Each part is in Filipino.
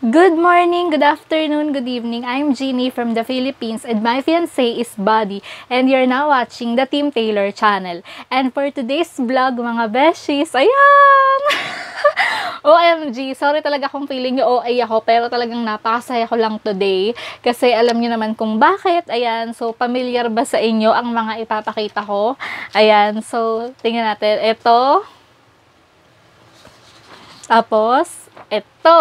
Good morning, good afternoon, good evening. I'm Ginny from the Philippines and my fiancé is Buddy and you're now watching the Team Taylor Channel. And for today's vlog mga beshies, ayan! OMG, sorry talaga kung feeling nyo OA ako pero talagang napakasaya ko lang today kasi alam nyo naman kung bakit. Ayan, so familiar ba sa inyo ang mga ipapakita ko? Ayan, so tingnan natin. Ito. Tapos, ito.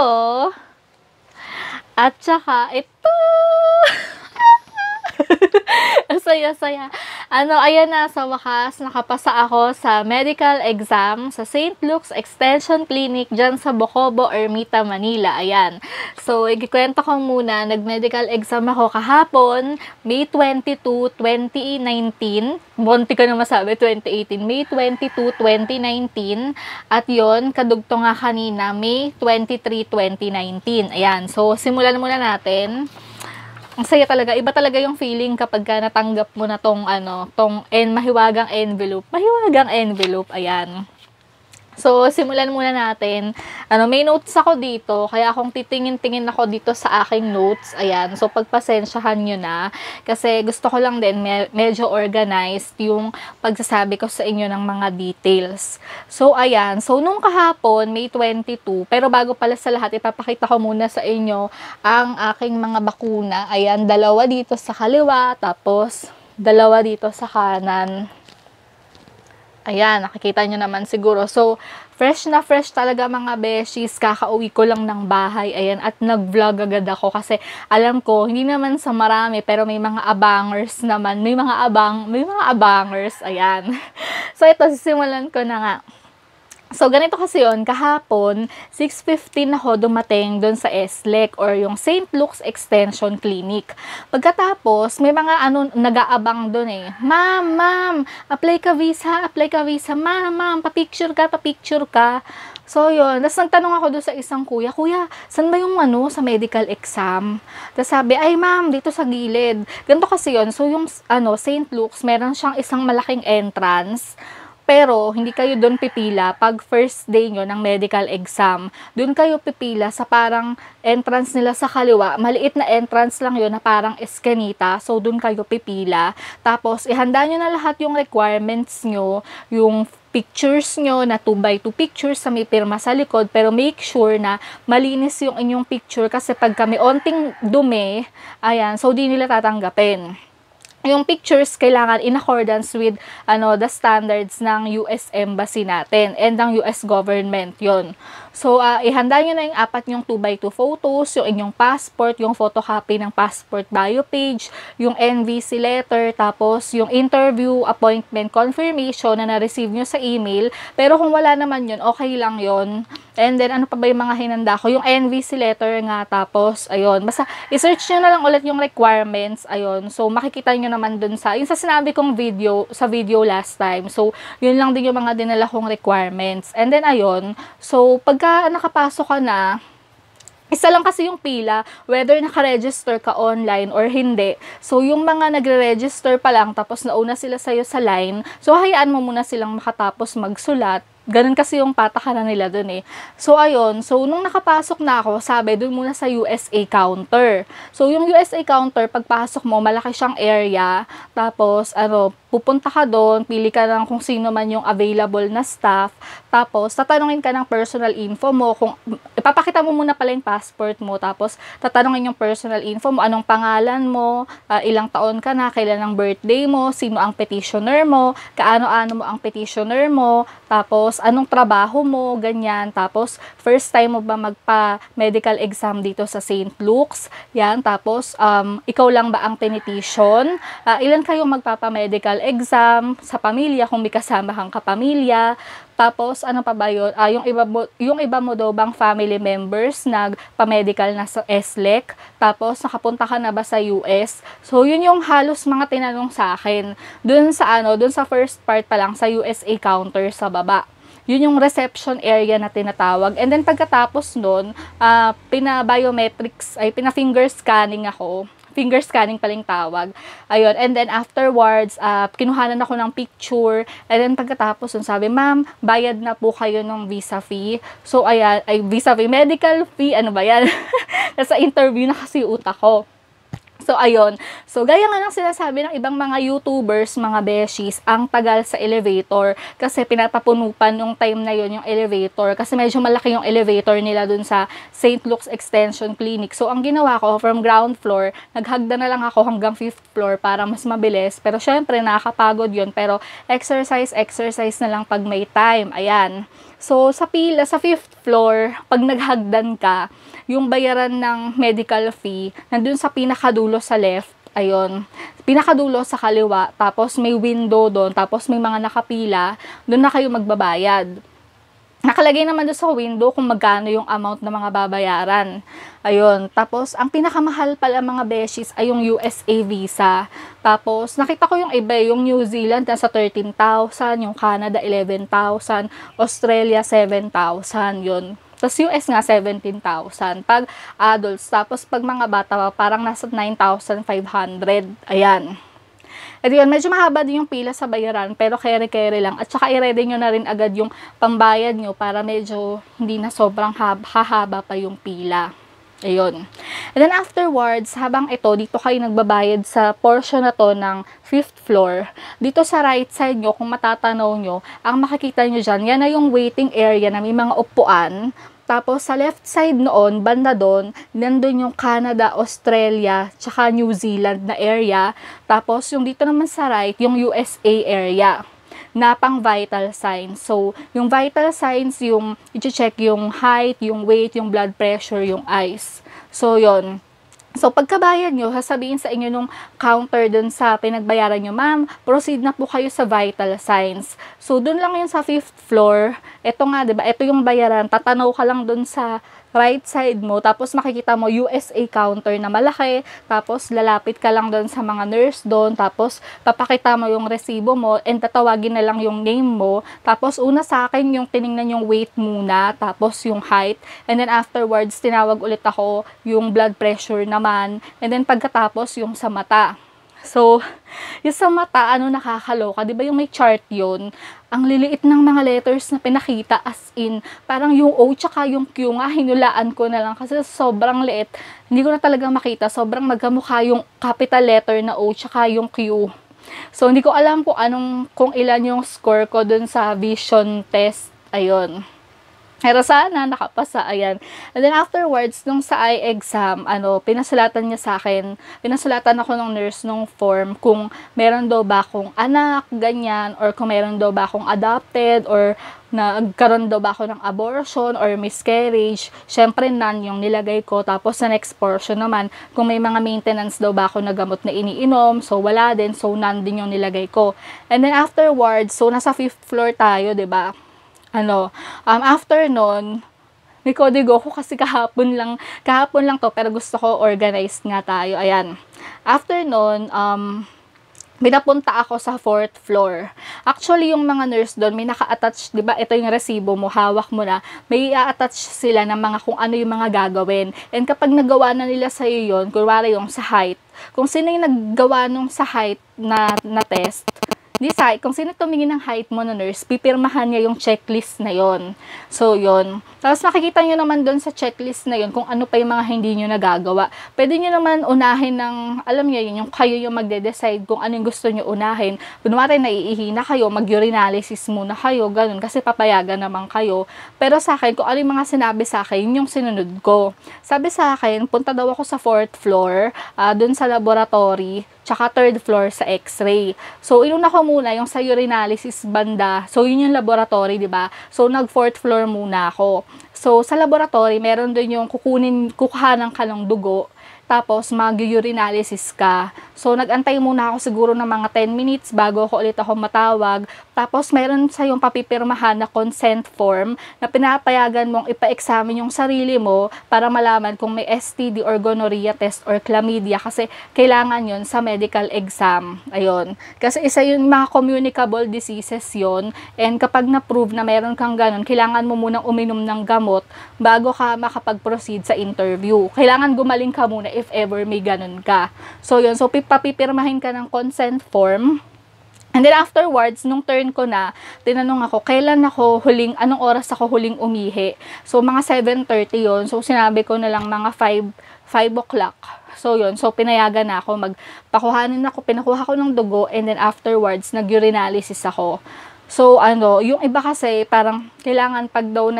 At saka, ito! Saya-saya. Ano, ayan na, sa wakas, nakapasa ako sa medical exam sa St. Luke's Extension Clinic dyan sa Bocobo, Ermita, Manila. Ayan. So, ikikwento ko muna, nag-medical exam ako kahapon, May 22, 2019. Bonti ka na masabi, 2018. May 22, 2019. At yon kadugto nga kanina, May 23, 2019. Ayan. So, simulan muna natin. Ang saya talaga. Iba talaga yung feeling kapag ka natanggap mo na tong, ano, tong mahiwagang envelope. Mahiwagang envelope. Ayan. So, simulan muna natin. Ano, may notes ako dito. Kaya kung titingin-tingin ako dito sa aking notes, ayan. So, pagpasensyahan nyo na. Kasi gusto ko lang din medyo organized yung pagsasabi ko sa inyo ng mga details. So, ayan. So, nung kahapon, May 22. Pero bago pala sa lahat, ipapakita ko muna sa inyo ang aking mga bakuna. Ayan, dalawa dito sa kaliwa. Tapos, dalawa dito sa kanan. Ayan, nakikita nyo naman siguro. So, fresh na fresh talaga mga beshies. Kakauwi ko lang ng bahay. Ayan, at nag-vlog agad ako kasi alam ko, hindi naman sa marami, pero may mga abangers naman. May mga abangers. Ayan. So, ito, sisimulan ko na nga. So, ganito kasi yon kahapon, 6:15 ako dumating doon sa SLEC or yung St. Luke's Extension Clinic. Pagkatapos, may mga ano, nag-aabang doon eh. Ma'am, ma'am, apply ka visa, ma'am, ma'am, papicture ka, papicture ka. So, yun. Tapos, nagtanong ako doon sa isang kuya, kuya, saan ba yung ano sa medical exam? Tapos, sabi, ay ma'am, dito sa gilid. Ganito kasi yon. So, yung ano, St. Luke's, meron siyang isang malaking entrance. Pero, hindi kayo doon pipila pag first day nyo ng medical exam. Doon kayo pipila sa parang entrance nila sa kaliwa. Maliit na entrance lang yun na parang eskanita. So, doon kayo pipila. Tapos, ihanda nyo na lahat yung requirements nyo, yung pictures nyo na 2x2 pictures sa may pirma sa likod. Pero, make sure na malinis yung inyong picture kasi pag kami onting dumi, ayan, so di nila tatanggapin. Yung pictures kailangan in accordance with ano the standards ng US Embassy natin and ng US government yon. So, ihanda nyo na yung apat yung 2x2 photos, yung inyong passport, yung photocopy ng passport bio page, yung NVC letter, tapos yung interview, appointment, confirmation na na-receive nyo sa email. Pero kung wala naman yun, okay lang yun. And then, ano pa ba yung mga hinanda ko? Yung NVC letter nga, tapos, ayun. Basta, isearch nyo na lang ulit yung requirements, ayun. So, makikita nyo naman dun sa, yung sa sinabi kong video, sa video last time. So, yun lang din yung mga dinala kong requirements. And then, ayun. So, pagka nakapasok ka na, isa lang kasi yung pila, whether nakaregister ka online or hindi. So, yung mga nagre-register pa lang, tapos nauna sila sa'yo sa line, so, hayaan mo muna silang makatapos magsulat. Ganun kasi yung patakaran nila dun eh. So, ayun. So, nung nakapasok na ako, sabi, dun muna sa USA counter. So, yung USA counter, pagpasok mo, malaki siyang area. Tapos, ano, pupunta ka dun, pili ka lang kung sino man yung available na staff. Tapos, tatanungin ka ng personal info mo. Kung, ipapakita mo muna pala yung passport mo. Tapos, tatanungin yung personal info mo. Anong pangalan mo, ilang taon ka na, kailan ang birthday mo, sino ang petitioner mo, kaano-ano mo ang petitioner mo. Tapos, anong trabaho mo, ganyan. Tapos, first time mo ba magpa-medical exam dito sa St. Luke's? Yan. Tapos, ikaw lang ba ang petition? Ilan kayo magpapa-medical exam sa pamilya kung may kasama kang kapamilya? Tapos, ano pa ba yun? Yung iba mo daw bang family members nagpa-medical na sa SLEC? Tapos, nakapunta ka na ba sa US? So, yun yung halos mga tinanong sa akin. Dun sa ano, dun sa first part pa lang, sa USA counter sa baba. Yun yung reception area na tinatawag. And then, pagkatapos nun, pina-biometrics, ay, pina-finger scanning ako. Finger scanning paling tawag. Ayun. And then afterwards, kinuhanan ako ng picture. And then pagkatapos, sabi, ma'am, bayad na po kayo ng visa fee. So, ayan, ay, visa fee, medical fee, ano ba yan? Nasa interview na kasi utak ko. So, ayun. So, gaya nga ng sinasabi ng ibang mga YouTubers, mga beshies, ang tagal sa elevator kasi pinapapunupan nung time na yon yung elevator kasi medyo malaki yung elevator nila dun sa St. Luke's Extension Clinic. So, ang ginawa ko, from ground floor, naghagda na lang ako hanggang 5th floor para mas mabilis. Pero, syempre, nakakapagod yun. Pero, exercise na lang pag may time. Ayan. So, sa pila, sa 5th floor, pag naghagdan ka, yung bayaran ng medical fee, nandun sa pinakadulo sa left, ayun, pinakadulo sa kaliwa, tapos may window doon, tapos may mga nakapila, doon na kayo magbabayad. Nakalagay naman doon sa window kung magkano yung amount ng mga babayaran. Ayun, tapos ang pinakamahal pala mga beshies ay yung USA visa. Tapos nakita ko yung iba, yung New Zealand nasa 13,000, yung Canada 11,000, Australia 7,000, yun. Tapos US nga 17,000 pag adults, tapos pag mga bata parang nasa 9,500. Ayan. At yun, medyo mahaba din yung pila sa bayaran pero kere-kere lang. At saka i-ready nyo na rin agad yung pambayad nyo para medyo hindi na sobrang hahaba pa yung pila. Ayun. And then afterwards, habang ito, dito kayo nagbabayad sa portion na to ng 5th floor. Dito sa right side nyo, kung matatanaw nyo, ang makikita nyo dyan, yan na yung waiting area na may mga upuan. Tapos sa left side noon, banda doon, nandun yung Canada, Australia, tsaka New Zealand na area. Tapos yung dito naman sa right, yung USA area na pang vital signs. So, yung vital signs, yung i-check yung height, yung weight, yung blood pressure, yung eyes. So, yon. So, pagkabayad nyo, sasabihin sa inyo nung counter dun sa pinagbayaran nyo, ma'am, proceed na po kayo sa vital signs. So, dun lang yun sa 5th floor. Ito nga, diba? Ito yung bayaran. Tatanaw ka lang dun sa right side mo, tapos makikita mo USA counter na malaki, tapos lalapit ka lang doon sa mga nurse doon, tapos papakita mo yung resibo mo, and tatawagin na lang yung name mo, tapos una sa akin yung tinignan yung weight muna, tapos yung height, and then afterwards tinawag ulit ako yung blood pressure naman, and then pagkatapos yung sa mata. So, yung sa mata, ano, nakakaloka, di ba yung may chart yun? Ang liliit ng mga letters na pinakita, as in, parang yung O tsaka yung Q nga, hinulaan ko na lang kasi sobrang liit. Hindi ko na talaga makita, sobrang magkamukha yung capital letter na O tsaka yung Q. So, hindi ko alam po anong, kung ilan yung score ko dun sa vision test, ayun. Pero sana nakapasa, ayan. And then afterwards, nung sa eye exam, ano, pinasulatan niya sa akin, pinasulatan ako ng nurse nung form kung meron daw ba akong anak, ganyan, or kung meron daw ba akong adopted, or nagkaroon daw ba ako ng abortion, or miscarriage. Syempre, none yung nilagay ko. Tapos sa next portion naman, kung may mga maintenance daw ba ako na gamot na iniinom, so wala din, so none din yung nilagay ko. And then afterwards, so nasa 5th floor tayo, di ba? Ano, after nun, may kodigo ko kasi kahapon lang to, pero gusto ko organized nga tayo, ayan. After nun, binapunta ako sa 4th floor. Actually, yung mga nurse doon, may naka-attach, diba, ito yung resibo mo, hawak mo na, may i-attach sila ng mga kung ano yung mga gagawin. And kapag nagawa na nila sa'yo yun, kunwari yung sa height, kung sino yung naggawa nung sa height na test, kung sino tumingin ng height mo na nurse, pipirmahan niya yung checklist na yon. So, yon. Tapos makikita nyo naman doon sa checklist na yon kung ano pa yung mga hindi nyo nagagawa. Pwede nyo naman unahin ng, alam nyo yun, yung kayo yung magde-decide kung ano yung gusto nyo unahin. Kunwari, naiihi na kayo, mag-urinalysis muna kayo, ganun, kasi papayagan naman kayo. Pero sa akin, kung ano yung mga sinabi sa akin, yung sinunod ko. Sabi sa akin, punta daw ako sa 4th floor, doon sa laboratory, tsaka 3rd floor sa x-ray. So, inuna ko muna yung sa urinalysis banda. So, yun yung laboratory, di ba? So, nag-4th floor muna ako. So, sa laboratory, meron doon yung kukuhanan ka ng dugo. Tapos, mag-urinalysis ka. So, nag-antay muna ako siguro ng mga 10 minutes bago ko ulit ako matawag. Tapos, meron sa yung papipirmahan na consent form na pinapayagan mong ipa-examine yung sarili mo para malaman kung may STD or gonorrhea test or chlamydia kasi kailangan yon sa medical exam. Ayun. Kasi isa yung mga communicable diseases yon, and kapag na-prove na meron kang ganun, kailangan mo munang uminom ng gamot gamot bago ka makapag-proceed sa interview. Kailangan gumaling ka muna if ever may ganun ka. So yun, so papipirmahin ka ng consent form. And then afterwards, nung turn ko na, tinanong ako, anong oras ako huling umihi? So mga 7:30 yun. So sinabi ko na lang mga 5 o'clock. So yun, so pinayagan na ako, pinakuha ko ng dugo, and then afterwards, nag-urinalysis ako. So ano, yung iba kasi parang kailangan pag daw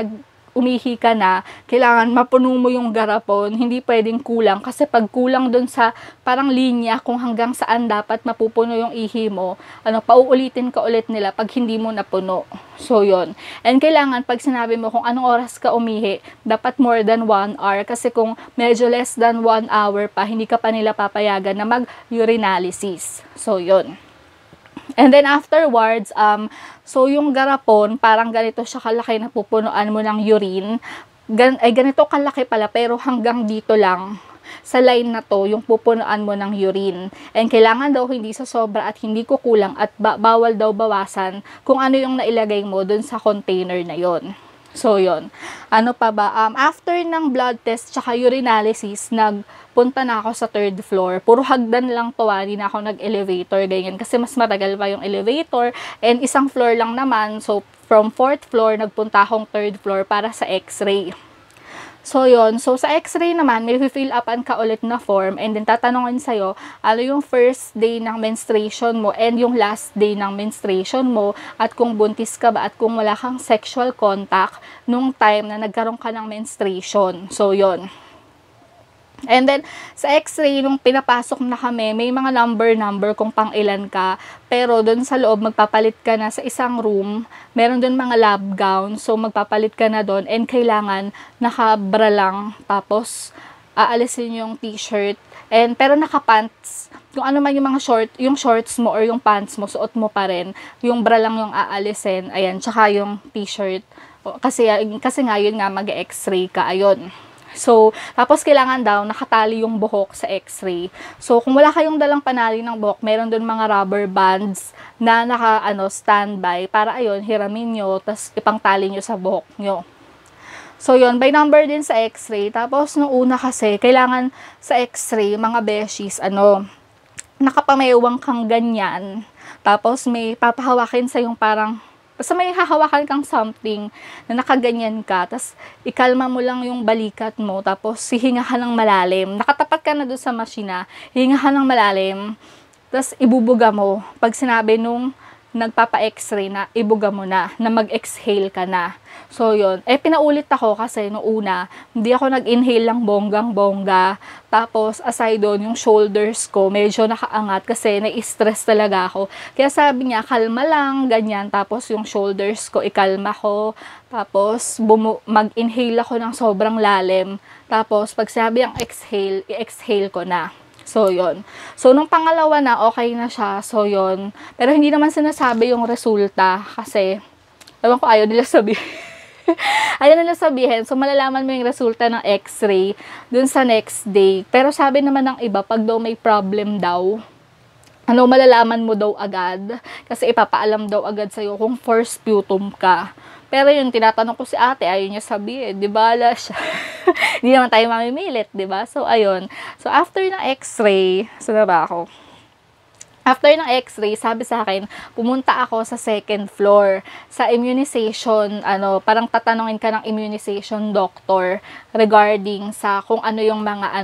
umihi ka na, kailangan mapuno mo yung garapon, hindi pwedeng kulang, kasi pag kulang dun sa parang linya kung hanggang saan dapat mapupuno yung ihi mo, ano, pauulitin ka ulit nila pag hindi mo napuno. So yun, and kailangan pag sinabi mo kung anong oras ka umihi, dapat more than 1 hour, kasi kung medyo less than 1 hour pa, hindi ka pa nila papayagan na mag-urinalysis. So yun. And then afterwards, so yung garapon, parang ganito siya kalaki na pupunuan mo ng urine. Ganito kalaki pala, pero hanggang dito lang sa line na to yung pupunuan mo ng urine. And kailangan daw hindi sa sobra at hindi kukulang, at bawal daw bawasan kung ano yung nailagay mo dun sa container na yon. So yon. Ano pa ba? After ng blood test tsaka urinalysis, nagpunta na ako sa 3rd floor. Puro hagdan lang to, hindi na ako nag-elevator, ganyan. Kasi mas matagal pa yung elevator, and isang floor lang naman. So from 4th floor, nagpunta akong 3rd floor para sa x-ray. So yon, so sa x-ray naman, may fill upan ka ulit na form, and then tatanungin sa'yo, ano yung first day ng menstruation mo and yung last day ng menstruation mo, at kung buntis ka ba, at kung wala kang sexual contact nung time na nagkaroon ka ng menstruation. So yon. And then, sa x-ray, nung pinapasok na kami, may mga number kung pang ilan ka. Pero doon sa loob, magpapalit ka na sa isang room. Meron doon mga lab gown. So, magpapalit ka na doon. And kailangan, nakabra lang. Tapos, aalisin yung t-shirt. And, pero nakapants. Kung ano man yung mga shorts mo or yung pants mo, suot mo pa rin. Yung bra lang yung aalisin. Ayan, tsaka yung t-shirt. Kasi ngayon nga, mag-x-ray ka. Ayun. So, tapos kailangan daw nakatali yung buhok sa x-ray. So, kung wala kayong dalang panali ng buhok, meron doon mga rubber bands na standby para ayun, hiramin nyo, tapos ipangtali nyo sa buhok nyo. So, yun, by number din sa x-ray. Tapos, nung una kasi, kailangan sa x-ray, mga beshies, nakapamewang kang ganyan. Tapos, may papahawakin sa yung parang, basta may hahawakan kang something na nakaganyan ka, tapos ikalma mo lang yung balikat mo, tapos hihinga ka ng malalim. Nakatapat ka na doon sa machina, hihinga ka ng malalim, tapos ibubuga mo. Pag sinabi nung nagpapa-x-ray na, ibuga mo na, na mag-exhale ka na. So yun, pinaulit ako kasi nung una, hindi ako nag-inhale lang bonggang-bongga. Tapos, aside doon, yung shoulders ko, medyo nakaangat kasi nai-stress talaga ako. Kaya sabi niya, kalma lang, ganyan. Tapos, yung shoulders ko, ikalma ko. Tapos, mag-inhale ako ng sobrang lalim. Tapos, pag sabi ang exhale, i-exhale ko na. So, yun. So, nung pangalawa na, okay na siya. So, yun. Pero hindi naman sinasabi yung resulta kasi, ewan ko, ayaw nila sabihin. Ayan na sabihin. So, malalaman mo yung resulta ng x-ray dun sa next day. Pero sabi naman ng iba, pag daw may problem daw, malalaman mo daw agad. Kasi ipapaalam daw agad sa'yo kung forced sputum ka. Pero yung tinatanong ko si ate, ayaw niya sabihin. Di ba, ala siya? Hindi naman tayo mamimilit, di ba? So, ayun. So, after ng x-ray, sana ba ako? After ng x-ray, sabi sa akin, pumunta ako sa 2nd floor, sa immunization, parang tatanungin ka ng immunization doctor regarding sa kung ano yung mga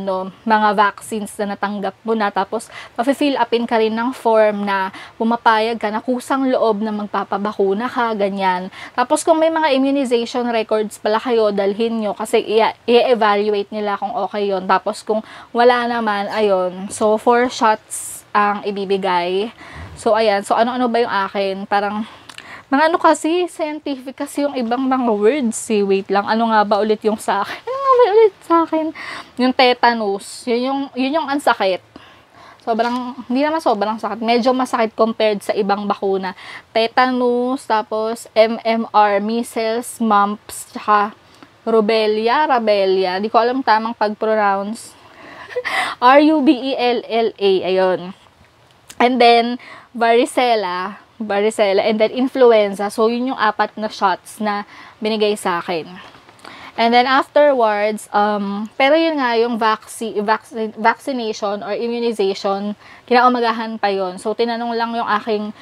vaccines na natanggap mo na. Tapos, mafe-fill upin ka rin ng form na pumapayag ka na kusang loob na magpapabakuna ka, ganyan. Tapos, kung may mga immunization records pala kayo, dalhin nyo kasi i-evaluate nila kung okay yon. Tapos, kung wala naman, ayun. So, 4 shots ang ibibigay. So, ayan. So, ano-ano ba yung akin? Parang, mga kasi, scientific kasi yung ibang mga words. Wait lang. Ano nga ba ulit yung sa akin? Ano nga ba ulit sa akin? Yung tetanus. Yun yung ansakit. Sobrang, hindi naman sobrang sakit. Medyo masakit compared sa ibang bakuna. Tetanus, tapos MMR, measles, mumps, tsaka rubella. Di ko alam tamang pag-pronounce. Rubella. Ayun. And then, varicella, and then influenza. So, yun yung 4 na shots na binigay sa akin. And then afterwards, pero yun nga, yung vaccination or immunization, kinaumagahan pa yun. So, tinanong lang yung aking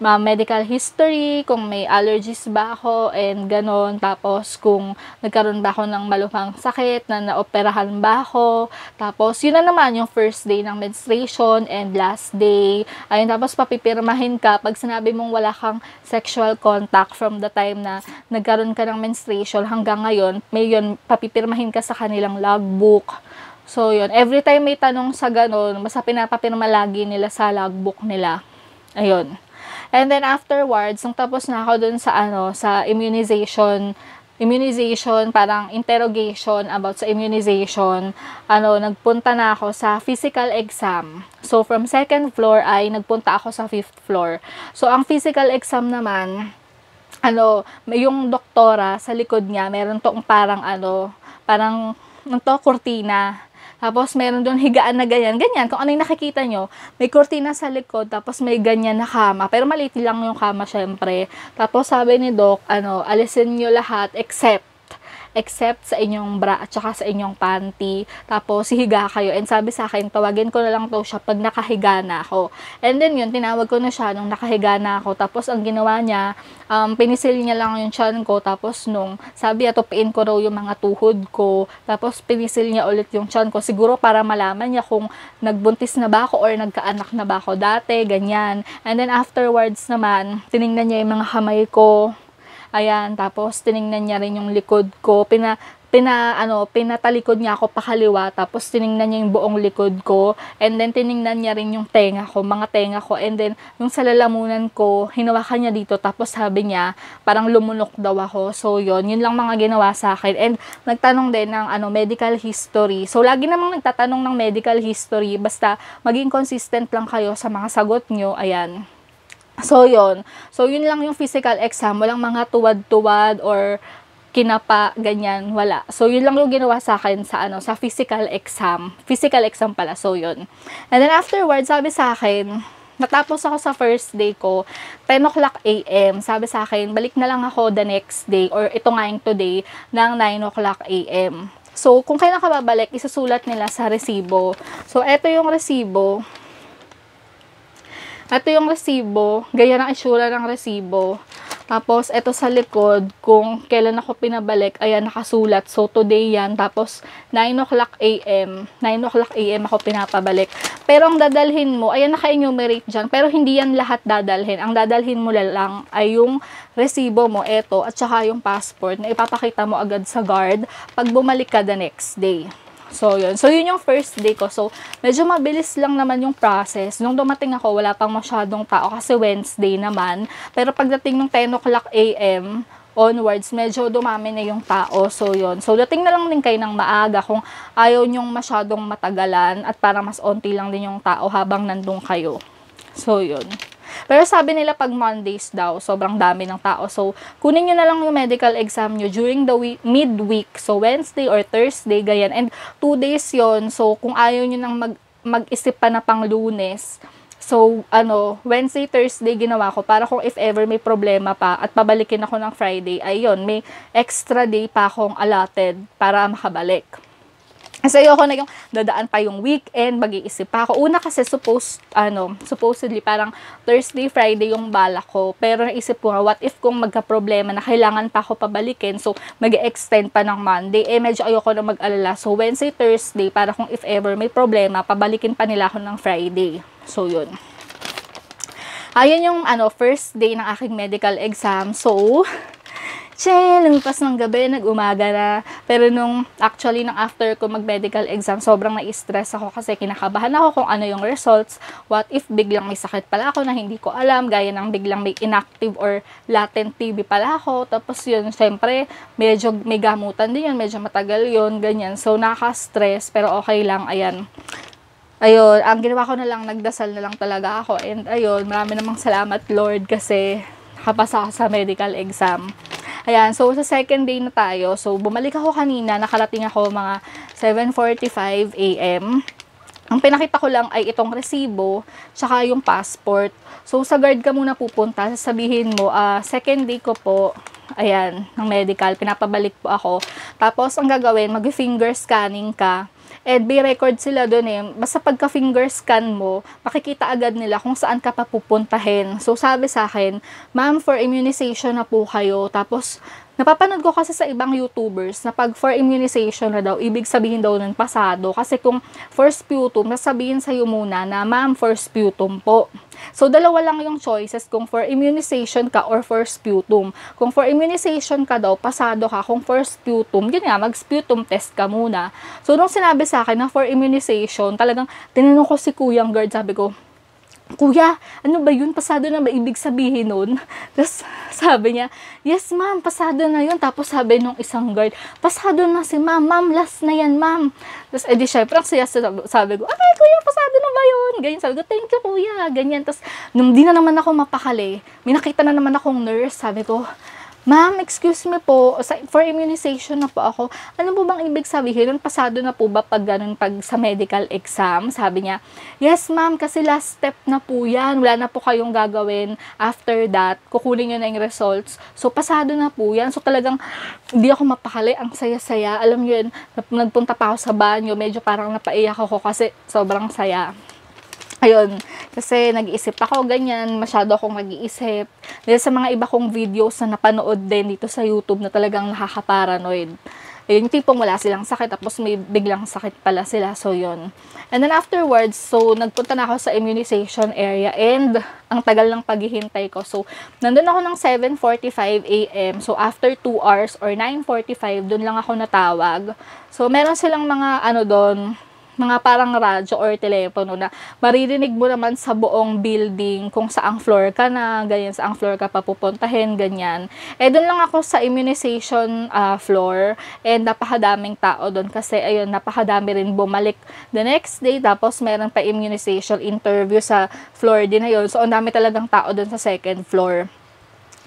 medical history, kung may allergies ba ako, and ganon. Tapos, kung nagkaroon ba ako ng malupang sakit, na naoperahan ba ako. Tapos, yun na naman yung first day ng menstruation and last day. Ayun, tapos papipirmahin ka pag sinabi mong wala kang sexual contact from the time na nagkaroon ka ng menstruation hanggang ngayon. May yun, papipirmahin ka sa kanilang logbook. So, yun. Every time may tanong sa ganon, basta pinapapirma lagi nila sa logbook nila. Ayun. And then afterwards, nung tapos na ako dun sa sa immunization, parang interrogation about sa immunization, nagpunta na ako sa physical exam. So, from second floor ay nagpunta ako sa fifth floor. So, ang physical exam naman, yung doktora sa likod niya, meron tong parang parang kurtina. Tapos, meron doon higaan na ganyan. Ganyan, kung ano yung nakikita nyo, may kurtina sa likod, tapos may ganyan na kama. Pero maliit lang yung kama, syempre. Tapos, sabi ni Doc, alisin nyo lahat, except sa inyong bra at saka sa inyong panty. Tapos, higa kayo. And sabi sa akin, tawagin ko na lang daw siya pag nakahiga na ako. And then yun, tinawag ko na siya nung nakahiga na ako. Tapos, ang ginawa niya, pinisil niya lang yung tiyan ko. Tapos, nung sabi, atupiin ko raw yung mga tuhod ko. Tapos, pinisil niya ulit yung tiyan ko. Siguro para malaman niya kung nagbuntis na ba ako or nagkaanak na ba ako dati, ganyan. And then, afterwards naman, tinignan niya yung mga kamay ko. Ayan, tapos tiningnan niya rin yung likod ko. Pinatalikod niya ako pakaliwa, tapos tiningnan niya yung buong likod ko. And then tiningnan niya rin yung tenga ko, mga tenga ko. And then yung sa lalamunan ko, hinawakan niya dito, tapos sabi niya, parang lumunok daw ako. So yun lang mga ginawa sa akin. And nagtanong din ng medical history. So lagi namang nagtatanong ng medical history, basta maging consistent lang kayo sa mga sagot niyo. Ayan. So, yun. So, yun lang yung physical exam. Walang mga tuwad-tuwad or kinapa, ganyan. Wala. So, yun lang yung ginawa sa akin sa, sa physical exam. Physical exam pala. So, yun. And then, afterwards, sabi sa akin, natapos ako sa first day ko, 10 o'clock a.m. Sabi sa akin, balik na lang ako the next day or ito nga yung today ng 9 o'clock a.m. So, kung kailan ka babalik, isusulat nila sa resibo. So, eto yung resibo. Ito yung resibo, gaya ng isura ng resibo. Tapos, ito sa likod, kung kailan ako pinabalik, ayan, nakasulat. So, today yan. Tapos, 9 o'clock a.m. 9 o'clock a.m. ako pinapabalik. Pero, ang dadalhin mo, ayan, naka-enumerate dyan. Pero, hindi yan lahat dadalhin. Ang dadalhin mo lang ay yung resibo mo, ito, at saka yung passport na ipapakita mo agad sa guard pag bumalik ka the next day. So, yun. So, yun yung first day ko. So, medyo mabilis lang naman yung process. Nung dumating ako, wala pang masyadong tao kasi Wednesday naman. Pero pagdating ng 10 o'clock a.m. onwards, medyo dumami na yung tao. So, yun. So, dating na lang din kayo ng maaga kung ayaw nyong masyadong matagalan at para mas onti lang din yung tao habang nandun kayo. So, yun. Pero sabi nila pag Mondays daw, sobrang dami ng tao. So, kunin nyo na lang yung medical exam nyo during the week, midweek. So, Wednesday or Thursday, ganyan. And 2 days yon. So, kung ayaw nyo nang mag-isip pa na pang Lunes, so, Wednesday, Thursday ginawa ko para kung if ever may problema pa at pabalikin ako ng Friday, ay yun, may extra day pa akong allotted para makabalik. Kasi ayoko na yung dadaan pa yung weekend, mag-iisip pa ako. Una kasi supposedly parang Thursday, Friday yung bala ko. Pero naisip ko nga, what if kung magka-problema na kailangan pa ako pabalikin, so mag-extend pa ng Monday, eh medyo ayoko na mag-alala. So Wednesday, Thursday, para kung if ever may problema, pabalikin pa nila ako ng Friday. So yun. Ayun yung first day ng aking medical exam. So, chill, lumipas ng gabi, nag-umaga na. Pero nung after ko mag-medical exam, sobrang na-stress ako kasi kinakabahan ako kung ano yung results. What if biglang may sakit pala ako na hindi ko alam, gaya ng biglang may inactive or latent TB pala ako. Tapos yun, syempre, medyo may gamutan din yun, medyo matagal yun, ganyan. So, nakaka-stress, pero okay lang, ayan. Ayun, ang ginawa ko na lang, nagdasal na lang talaga ako. And ayun, marami namang salamat, Lord, kasi nakapasa ako sa medical exam. Ayan, so sa second day na tayo, so bumalik ako kanina, nakarating ako mga 7:45 a.m. Ang pinakita ko lang ay itong resibo, tsaka yung passport. So sa guard ka muna pupunta, sasabihin mo, second day ko po, Ayan, ng medical. Pinapabalik po ako. Tapos, ang gagawin, mag-finger scanning ka. And may record sila doon eh. Basta pagka finger scan mo, makikita agad nila kung saan ka papupuntahin. So, sabi sa akin, ma'am, for immunization na po kayo. Tapos, napapanood ko kasi sa ibang YouTubers na pag for immunization na daw, ibig sabihin daw ng pasado. Kasi kung for sputum, nasabihin sa'yo muna na, ma'am, for sputum po. So, dalawa lang yung choices kung for immunization ka or for sputum. Kung for immunization ka daw, pasado ka. Kung for sputum, yun nga, mag-sputum test ka muna. So, nung sinabi sa akin na for immunization, talagang tinanong ko si Kuyang Guard, sabi ko, Kuya, ano ba yun? Pasado na ba ibig sabihin nun? Tapos sabi niya, yes ma'am, pasado na yun. Tapos sabi nung isang guard, pasado na si ma'am, ma'am, last na yan ma'am. Tapos edi syempre, ang saya, sabi ko, okay kuya, pasado na ba yun? Ganyan, sabi ko, thank you kuya, ganyan. Tapos nung di na naman ako mapakali, may nakita na naman akong nurse, sabi ko, ma'am, excuse me po, for immunization na po ako. Ano po bang ibig sabihin? Pasado na po ba pag ganun pag sa medical exam? Sabi niya, yes ma'am, kasi last step na po yan. Wala na po kayong gagawin after that. Kukunin nyo na yung results. So, pasado na po yan. So, talagang hindi ako mapakali. Ang saya-saya. Alam nyo yun, nagpunta pa ako sa banyo. Medyo parang napaiyak ako kasi sobrang saya. Ayun, kasi nag-iisip ako, ganyan, masyado akong nag-iisip. Dahil sa mga iba kong videos na napanood din dito sa YouTube na talagang nakaka-paranoid. Ayun, tipong wala silang sakit, tapos may biglang sakit pala sila, so yun. And then afterwards, so nagpunta na ako sa immunization area and ang tagal ng paghihintay ko. So, nandun ako ng 7:45 AM, so after 2 hours or 9:45, dun lang ako natawag. So, meron silang mga ano dun, mga parang radyo or telepono na maririnig mo naman sa buong building kung saang floor ka na, ganyan, saang floor ka papupuntahin, ganyan. Eh, doon lang ako sa immunization floor and napakadaming tao doon kasi, ayun, napakadami rin bumalik the next day. Tapos, meron pa immunization interview sa floor din na yun. So, ang dami talagang tao doon sa second floor.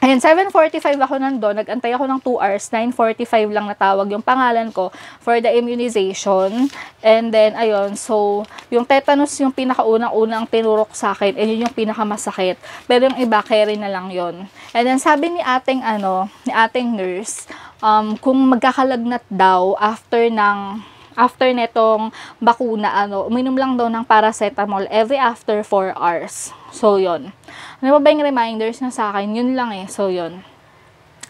Ayan, 7:45 ako nandun, nag-antay ako ng 2 hours, 9:45 lang natawag yung pangalan ko for the immunization. And then, ayun, so, yung tetanus yung pinakaunang-unang tinurok sa akin, and yun yung pinakamasakit. Pero yung iba, carry na lang yun. And then, sabi ni ating, ano, ni ating nurse, kung magkakalagnat daw after netong bakuna, ano, uminom lang daw ng paracetamol every after 4 hours. So, yon. Ano ba yung reminders na sa akin? Yun lang eh. So, yon.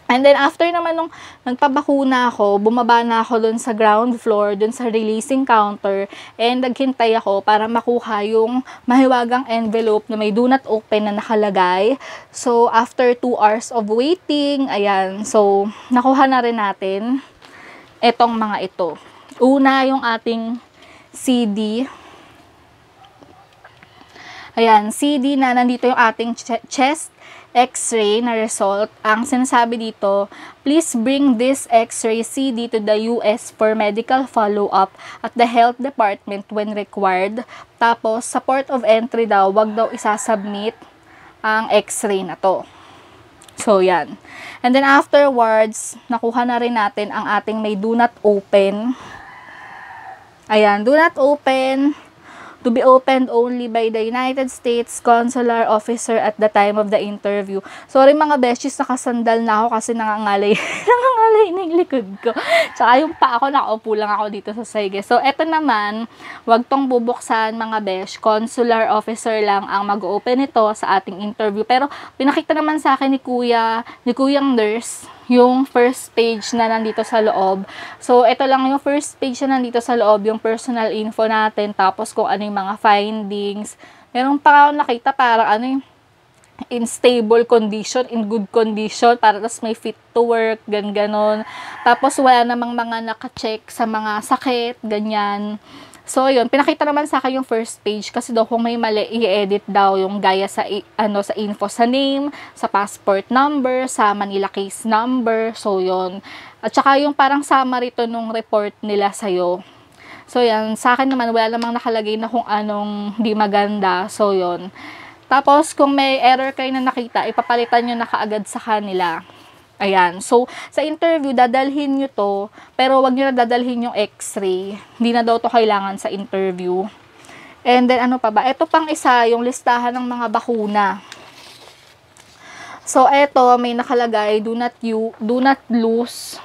And then, after naman nung nagpabakuna ako, bumaba na ako dun sa ground floor, dun sa releasing counter, and naghintay ako para makuha yung mahiwagang envelope na may do not open na nakalagay. So, after 2 hours of waiting, ayan. So, nakuha na rin natin etong mga ito. Una, yung ating CD. Ayan, CD na nandito yung ating chest x-ray na result. Ang sinasabi dito, please bring this x-ray CD to the US for medical follow-up at the health department when required. Tapos, sa port of entry daw, wag daw isasubmit ang x-ray na to. So, yan. And then, afterwards, nakuha na rin natin ang ating may do not open. Ayan, do not open, to be opened only by the United States Consular Officer at the time of the interview. Sorry mga besties, nakasandal na ako kasi nangangalay, nangangalay na yung likod ko. Tsaka yung pa ako, nakaupo lang ako dito sa sige. So, eto naman, wag tong bubuksan mga besh, consular officer lang ang mag-open ito sa ating interview. Pero, pinakita naman sa akin ni Kuyang Nurse, yung first page na nandito sa loob. So, ito lang yung first page na nandito sa loob, yung personal info natin, tapos kung ano yung mga findings. Meron pa ako nakita para ano yung in stable condition, in good condition, para tas may fit to work, ganon. Tapos, wala namang mga nakacheck sa mga sakit, ganyan. So, yun, pinakita naman sa akin yung first page kasi daw kung may mali, i-edit daw yung gaya sa, ano, sa info, sa name, sa passport number, sa Manila case number. So, yun. At saka yung parang summary to nung report nila sa'yo. So, yan. Sa akin naman, wala namang nakalagay na kung anong di maganda. So, yun. Tapos, kung may error kayo na nakita, ipapalitan nyo na kaagad sa kanila. Ayan. So, sa interview, dadalhin nyo to, pero wag nyo na dadalhin yung x-ray. Hindi na daw to kailangan sa interview. And then, ano pa ba? Ito pang isa, yung listahan ng mga bakuna. So, eto, may nakalagay, do not lose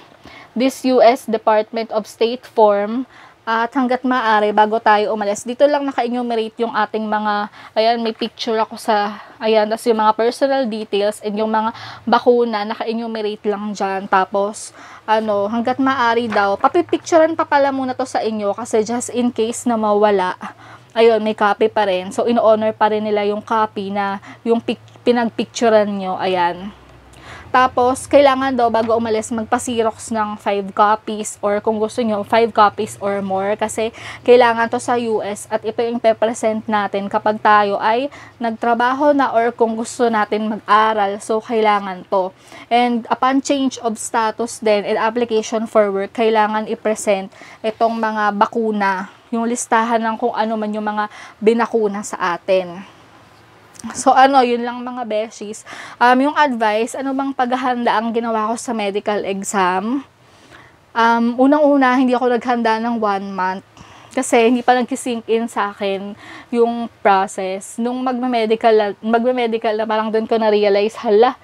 this US Department of State form at hanggat maaari bago tayo umalis. Dito lang naka-enumerate yung ating mga, ayan, may picture ako sa, ayan, tas yung mga personal details and yung mga bakuna, naka-enumerate lang dyan. Tapos, ano, hanggat maaari daw, papipicturean pa pala muna to sa inyo kasi just in case na mawala, ayun, may copy pa rin. So, in-honor pa rin nila yung copy na yung pinagpicturean nyo, ayan. Tapos, kailangan daw bago umalis magpa-xerox ng 5 copies or kung gusto nyo, 5 copies or more kasi kailangan to sa US at ito yung pe-present natin kapag tayo ay nagtrabaho na or kung gusto natin mag-aral. So, kailangan to. And upon change of status then and application for work, kailangan i-present itong mga bakuna, yung listahan ng kung ano man yung mga binakuna sa atin. So, ano, yun lang mga beshies. Yung advice, ano bang paghahanda ang ginawa ko sa medical exam? Unang-una, hindi ako naghanda ng 1 month. Kasi, hindi pa nag-sink in sa akin yung process. Nung magme-medical na parang doon ko na-realize, hala,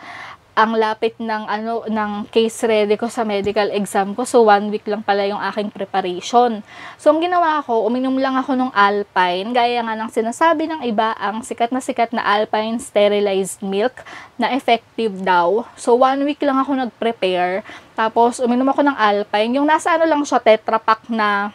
ang lapit ng, ano, ng case ready ko sa medical exam ko. So, 1 week lang pala yung aking preparation. So, ang ginawa ko, uminom lang ako ng Alpine. Gaya nga ng sinasabi ng iba, ang sikat na Alpine sterilized milk na effective daw. So, 1 week lang ako nag-prepare. Tapos, uminom ako ng Alpine. Yung nasa ano lang siya, Tetra Pak na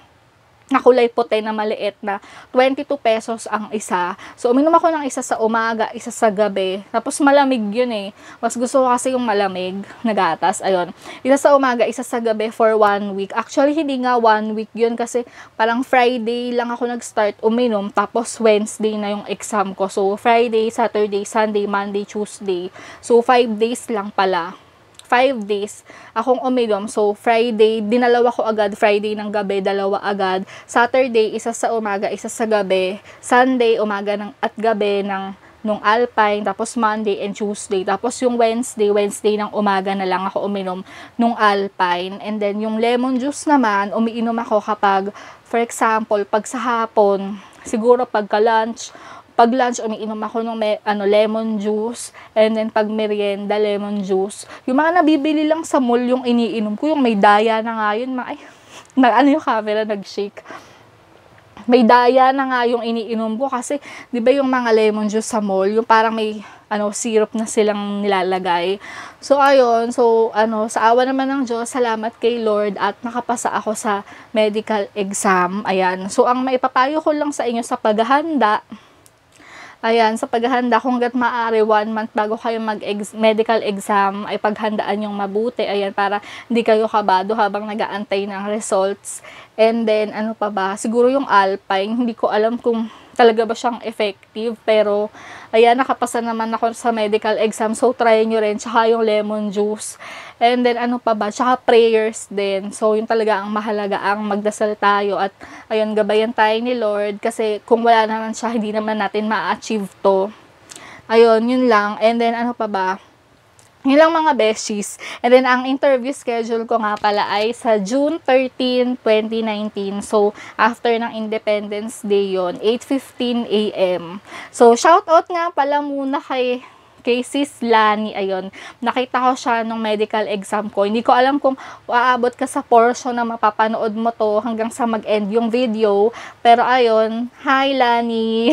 kulay puti na maliit na 22 pesos ang isa. So, uminom ako ng isa sa umaga, isa sa gabi. Tapos, malamig yun eh. Mas gusto ko kasi yung malamig na gatas. Ayun. Isa sa umaga, isa sa gabi for 1 week. Actually, hindi nga 1 week yun kasi parang Friday lang ako nag-start uminom. Tapos, Wednesday na yung exam ko. So, Friday, Saturday, Sunday, Monday, Tuesday. So, 5 days lang pala. 5 days akong uminom. So, Friday, dinalawa ko agad. Friday ng gabi, dalawa agad. Saturday, isa sa umaga, isa sa gabi. Sunday, umaga at gabi nung Alpine. Tapos, Monday and Tuesday. Tapos, yung Wednesday ng umaga na lang ako uminom nung Alpine. And then, yung lemon juice naman, umiinom ako kapag, for example, pag sa hapon, siguro pagka-lunch, pag lunch, umiinom ako ng lemon juice. And then, pag merienda, lemon juice. Yung mga nabibili lang sa mall, yung iniinom ko. Yung may daya na nga yun. Ay, ano yung camera? Nag-shake. May daya na nga yung iniinom ko. Kasi, di ba yung mga lemon juice sa mall, yung parang may syrup na silang nilalagay. So, ayun. So, sa awa naman ng Diyos, salamat kay Lord at nakapasa ako sa medical exam. Ayan. So, ang maipapayo ko lang sa inyo sa paghahanda, ayan, sa paghahanda, kung hanggat maaari, 1 month bago kayo mag-medical exam, ay paghandaan yung mabuti, ayan, para hindi kayo kabado habang nag-aantay ng results. And then, ano pa ba, siguro yung Alpine, hindi ko alam kung talaga ba siyang effective, pero, ayan, nakapasa naman ako sa medical exam, so try nyo rin, tsaka yung lemon juice. And then, ano pa ba, tsaka prayers din, so yun talaga ang mahalaga, ang magdasal tayo, at, ayun, gabayan tayo ni Lord kasi kung wala naman siya, hindi naman natin ma-achieve to. Ayun, yun lang. And then, ano pa ba? Yun lang mga beshies. And then, ang interview schedule ko nga pala ay sa June 13, 2019. So, after ng Independence Day yon, 8:15 AM. So, shoutout nga pala muna kay Cases Lani, ayun. Nakita ko siya nung medical exam ko. Hindi ko alam kung aabot ka sa portion na mapapanood mo to hanggang sa mag-end yung video. Pero ayun, hi Lani!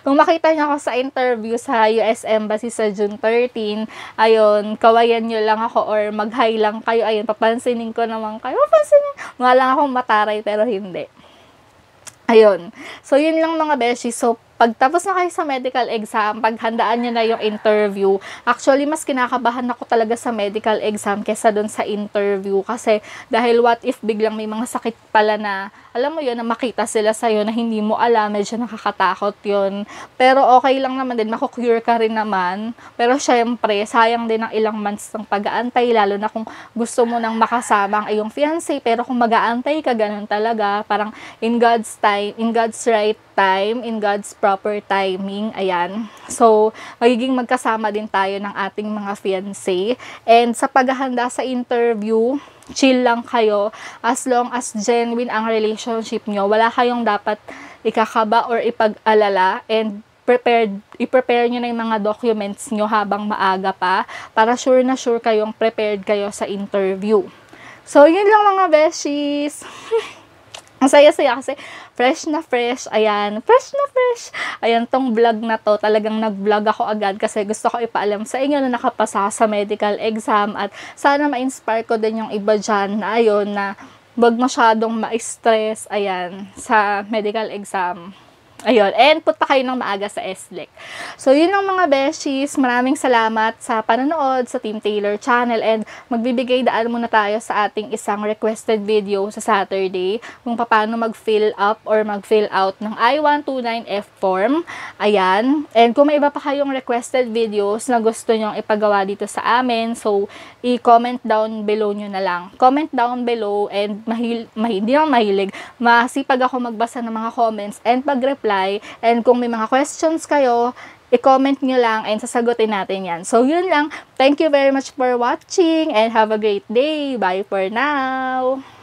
Kung makita niyo ako sa interview sa US Embassy sa June 13, ayun, kawayan niyo lang ako or mag-hi lang kayo. Ayun, papansinin ko naman kayo. Papansinin! Mga lang akong mataray pero hindi. Ayun. So, yun lang mga beshies. So, pagtapos na kayo sa medical exam, paghandaan nyo na yung interview. Actually, mas kinakabahan ako talaga sa medical exam kesa dun sa interview. Kasi, dahil what if biglang may mga sakit pala na, alam mo yun, na makita sila sa'yo na hindi mo alam, medyo nakakatakot yun. Pero okay lang naman din, makukure ka rin naman. Pero syempre, sayang din ang ilang months ng pag-aantay, lalo na kung gusto mo nang makasama ang iyong fiancé. Pero kung mag-aantay ka, ganun talaga. Parang in God's time, in God's right time, in God's proper timing, ayan. So, magiging magkasama din tayo ng ating mga fiancé. And sa paghahanda sa interview, chill lang kayo as long as genuine ang relationship nyo. Wala kayong dapat ikakaba or ipag-alala. And i-prepare nyo na yung mga documents nyo habang maaga pa para sure na sure kayong prepared kayo sa interview. So, yun lang mga beshies. Ang saya-saya kasi fresh na fresh. Ayan, fresh na fresh. Ayan, tong vlog na to. Talagang nag-vlog ako agad kasi gusto ko ipaalam sa inyo na nakapasa sa medical exam at sana ma-inspire ko din yung iba dyan na ayun na huwag masyadong ma-stress. Ayan, sa medical exam. Ayun, and punta kayo ng maaga sa SLEC. So, yun ang mga beshies. Maraming salamat sa panonood sa Team Taylor Channel. And magbibigay daan muna tayo sa ating isang requested video sa Saturday kung paano mag-fill up or mag-fill out ng I-129F form. Ayan. And kung may iba pa kayong requested videos na gusto nyong ipagawa dito sa amin, so, i-comment down below nyo na lang. Comment down below and hindi lang mahilig. Masipag ako magbasa ng mga comments and pag-reply. And kung may mga questions kayo, i-comment nyo lang and sasagutin natin yan. So, yun lang. Thank you very much for watching and have a great day. Bye for now!